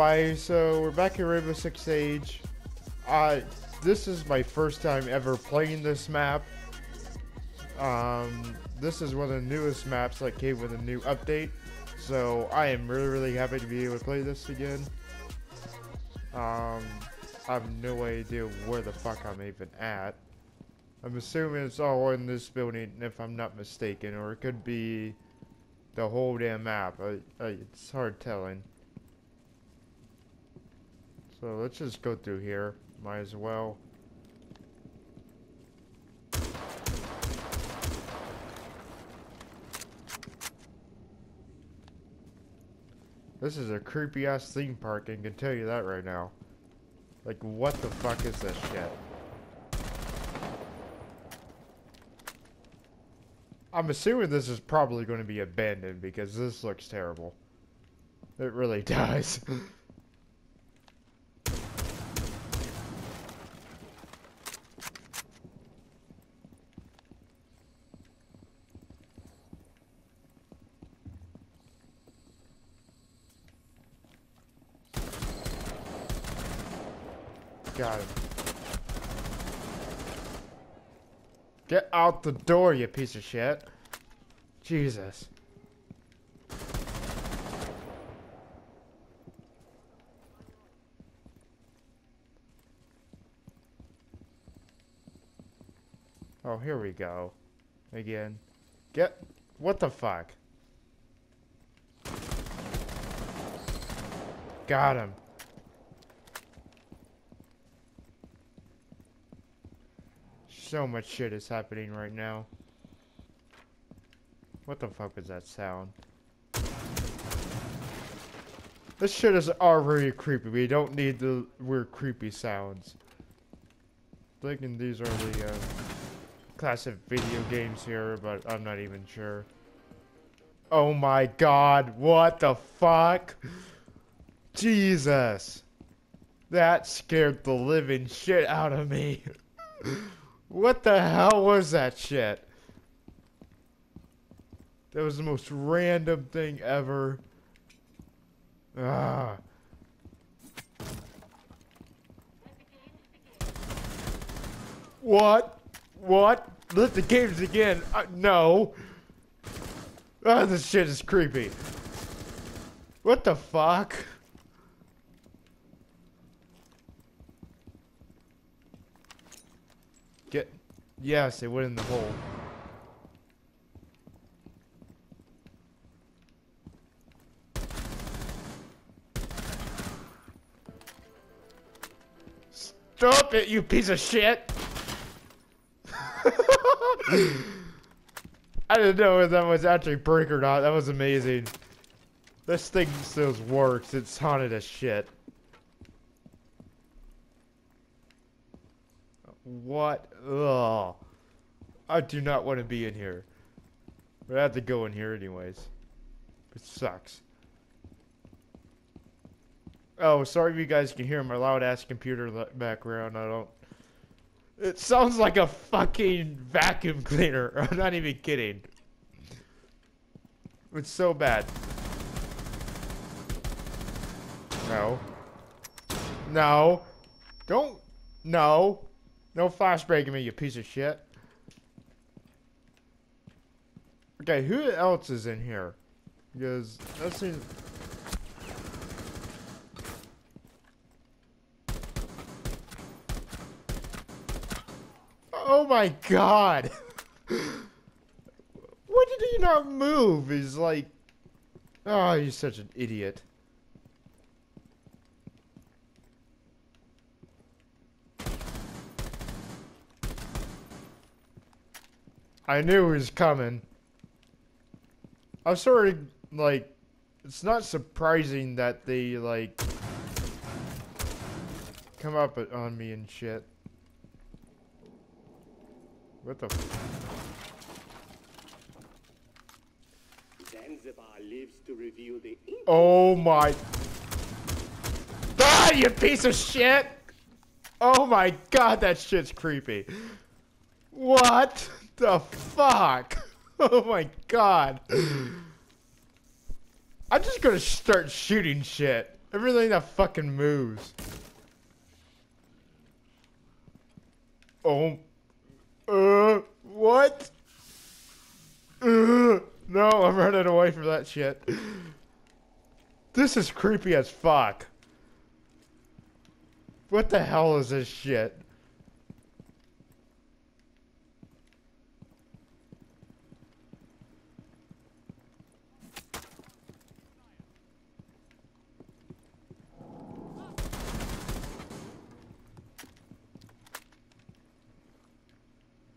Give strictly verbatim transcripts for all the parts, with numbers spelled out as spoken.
everybody, so we're back in Rainbow Six Siege. Uh, this is my first time ever playing this map. Um, this is one of the newest maps that came with a new update, so I am really, really happy to be able to play this again. Um, I have no idea where the fuck I'm even at. I'm assuming it's all in this building, if I'm not mistaken, or it could be the whole damn map. I, I, it's hard telling. So let's just go through here. Might as well. This is a creepy ass theme park, and can tell you that right now. Like, what the fuck is this shit? I'm assuming this is probably going to be abandoned because this looks terrible. It really does. Got him. Get out the door, you piece of shit. Jesus. Oh, here we go. Again. Get... What the fuck? Got him. So much shit is happening right now. What the fuck was that sound? This shit is already creepy. We don't need the weird creepy sounds. I'm thinking these are the uh, classic video games here, but I'm not even sure. Oh my god, what the fuck? Jesus. That scared the living shit out of me. What the hell was that shit? That was the most random thing ever. Ah. What? What? Let the games again? Uh, no. Ah, this shit is creepy. What the fuck? Get... Yes, it went in the hole. Stop it, you piece of shit! I didn't know if that was actually brick or not. That was amazing. This thing still works. It's haunted as shit. What? Ugh. I do not want to be in here. But I have to go in here anyways. It sucks. Oh, sorry if you guys can hear my loud ass computer in the background. I don't... It sounds like a fucking vacuum cleaner. I'm not even kidding. It's so bad. No. No. Don't... No. No flashbang me, you piece of shit. Okay, who else is in here? Because that seems... Oh my god! Why did he not move? He's like... Oh, he's such an idiot. I knew he was coming. I'm sorry, like, it's not surprising that they, like, come up on me and shit. What the f- Zanzibar lives to reveal the English. Oh my. Ah, you piece of shit! Oh my god, that shit's creepy. What? The fuck? Oh my god. I'm just gonna start shooting shit. Everything that fucking moves. Oh. Uh, what? Uh, no, I'm running away from that shit. This is creepy as fuck. What the hell is this shit?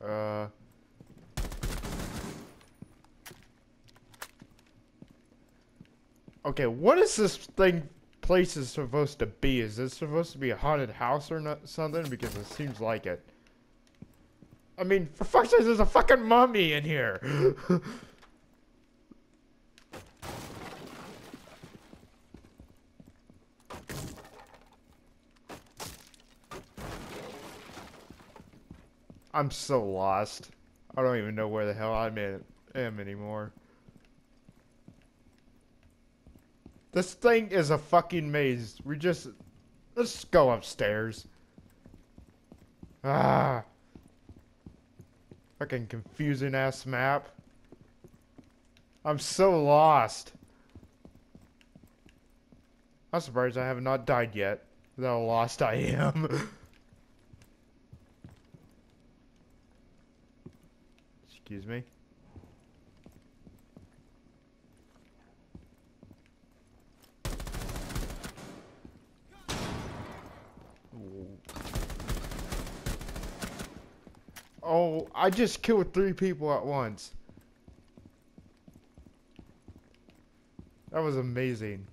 Uh... Okay, what is this thing place is supposed to be? Is this supposed to be a haunted house or not, something? Because it seems like it. I mean, for fuck's sake, there's a fucking mummy in here! I'm so lost. I don't even know where the hell I am anymore. This thing is a fucking maze. We just... Let's go upstairs. Ah. Fucking confusing ass map. I'm so lost. I'm surprised I have not died yet. That's how lost I am. Excuse me. Oh, I just killed three people at once. That was amazing.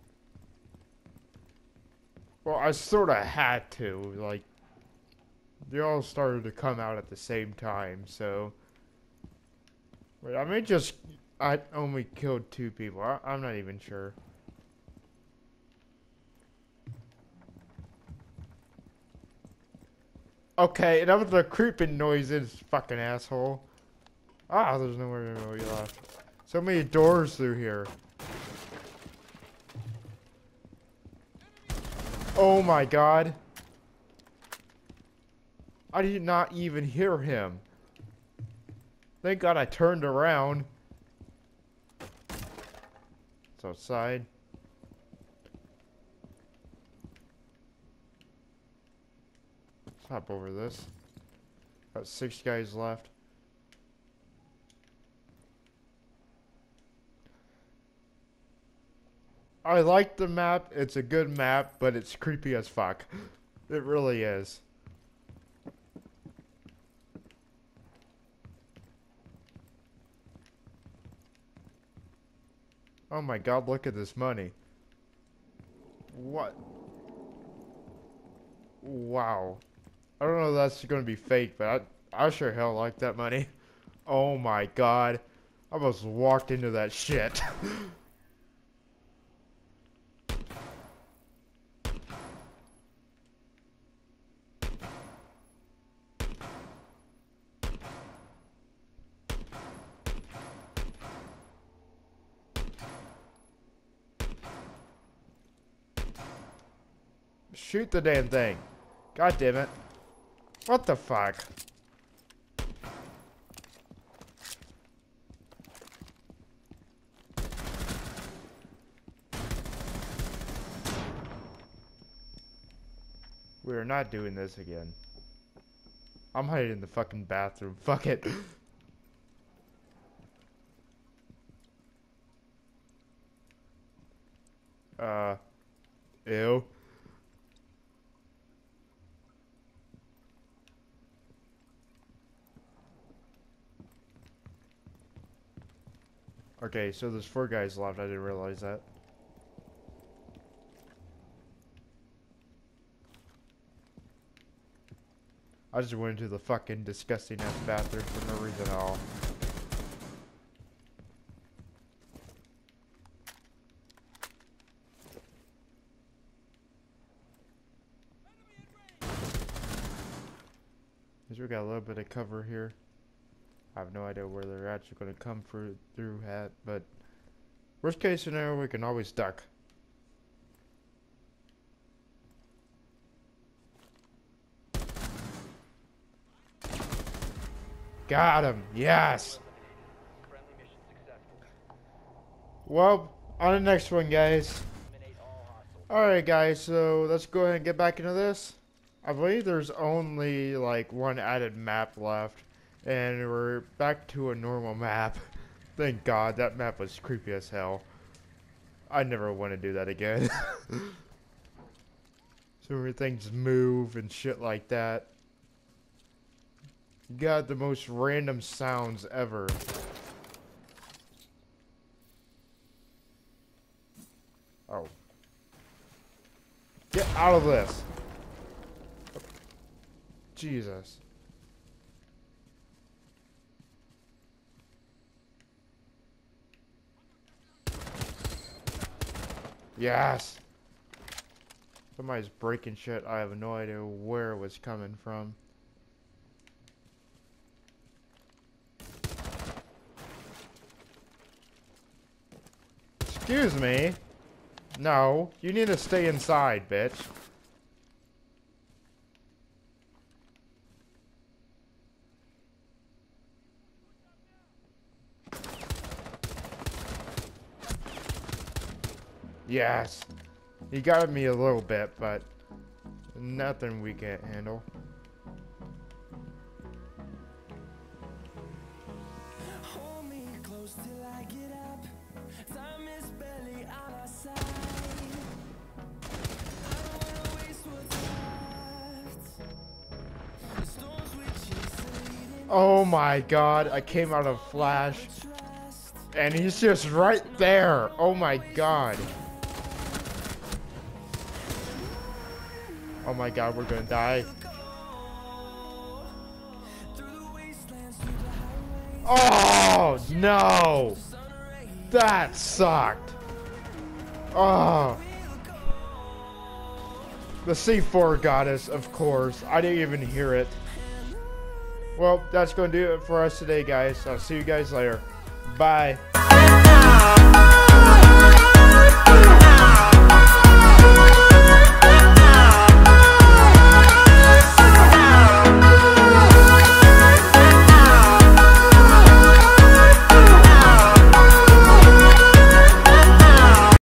Well, I sort of had to. Like, they all started to come out at the same time, so... Wait, I may just... I only killed two people. I, I'm not even sure. Okay, that was the creeping noise in this fucking asshole. Ah, there's nowhere to be left. So many doors through here. Oh my god. I did not even hear him. Thank God I turned around. It's outside. Let's hop over this. Got six guys left. I like the map. It's a good map, but it's creepy as fuck. It really is. Oh my god, look at this money. What? Wow. I don't know if that's going to be fake, but I, I sure hell like that money. Oh my god. I almost walked into that shit. Shoot the damn thing. God damn it. What the fuck? We are not doing this again. I'm hiding in the fucking bathroom. Fuck it. uh. Ew. Okay, so there's four guys left. I didn't realize that. I just went into the fucking disgusting ass bathroom for no reason at all. We got a little bit of cover here. I have no idea where they're actually going to come through, through at, but worst case scenario, we can always duck. Got him. Yes. Well, on the next one, guys. Alright, guys. So, let's go ahead and get back into this. I believe there's only, like, one added map left. And we're back to a normal map. Thank God. That map was creepy as hell. I never want to do that again. So many things move and shit like that. You got the most random sounds ever. Oh. Get out of this. Jesus. Yes. Somebody's breaking shit. I have no idea where it was coming from. Excuse me. No, you need to stay inside, bitch. Yes. He got me a little bit, but nothing we can't handle. Hold me close till I get up. Time is barely on our side. I don't wanna waste what's left. The storms we chase are leading us. Oh my God, I came out of Flash. And he's just right there. Oh my God. Oh my God, we're gonna die. Oh no! That sucked. Oh. The C four goddess, of course. I didn't even hear it. Well, that's gonna do it for us today, guys. I'll see you guys later. Bye.